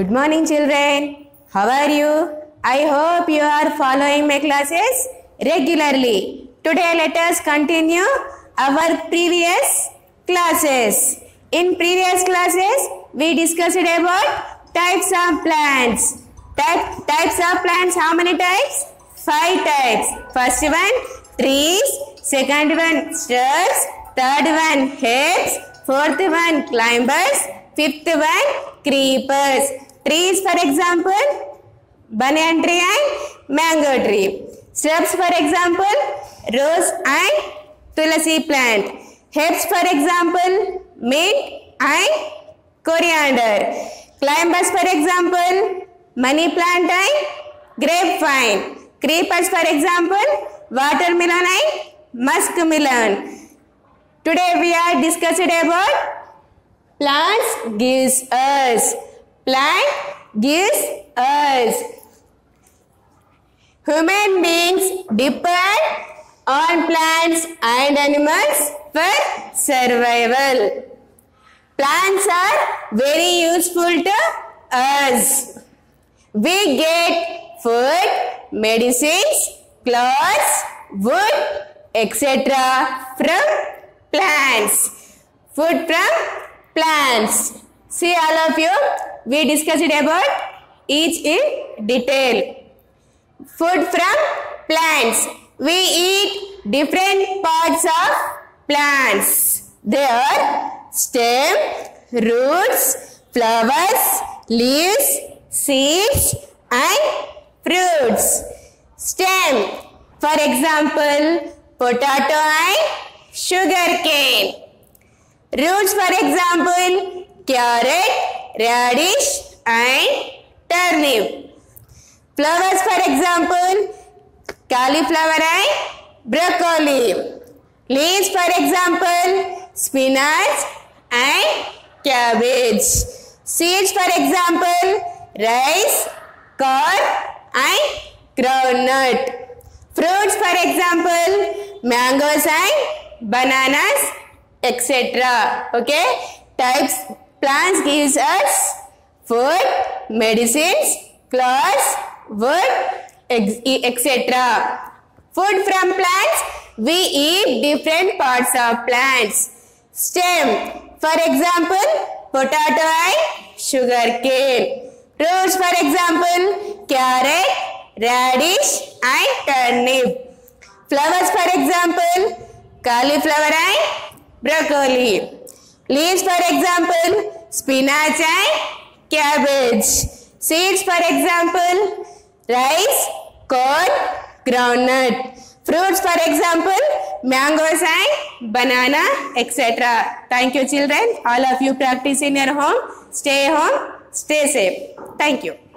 Good morning children. How are you? I hope you are following my classes regularly. Today let us continue our previous classes. In previous classes we discussed about types of plants. Types of plants, how many types? 5 types. First one trees, second one shrubs, third one herbs, fourth one climbers, fifth one creepers. Trees for example banyan tree and mango tree. Shrubs for example rose and tulsi plant. Herbs for example mint and coriander. Climbers for example money plant and grapevine. Creepers for example watermelon and muskmelon. Today we are discussing about plant gives us. Human beings depend on plants and animals for survival. Plants are very useful to us. We get food, medicines, clothes, wood, etc. from plants. Food from plants. See all of you, we discussed about each in detail. Food from plants. We eat different parts of plants. They are stem, roots, flowers, leaves, seeds and fruits. Stem, for example, potato and sugarcane. Roots, for example, carrot, radish and turnip. Flowers, for example, cauliflower and broccoli. Leaves, for example, spinach and cabbage. Seeds, for example, rice, corn and groundnut. Fruits, for example, mangoes and bananas, etc. Okay, types plants gives us food, medicines, clothes, wood, etc. Food from plants, we eat different parts of plants. Stem, for example, potato and sugarcane. Roots, for example, carrot, radish and turnip. Flowers, for example, cauliflower and broccoli. Leaves, for example, spinach and cabbage. Seeds, for example, rice, corn, groundnut. Fruits, for example, mangoes and banana, etc. Thank you children. All of you practice in your home. Stay safe. Thank you.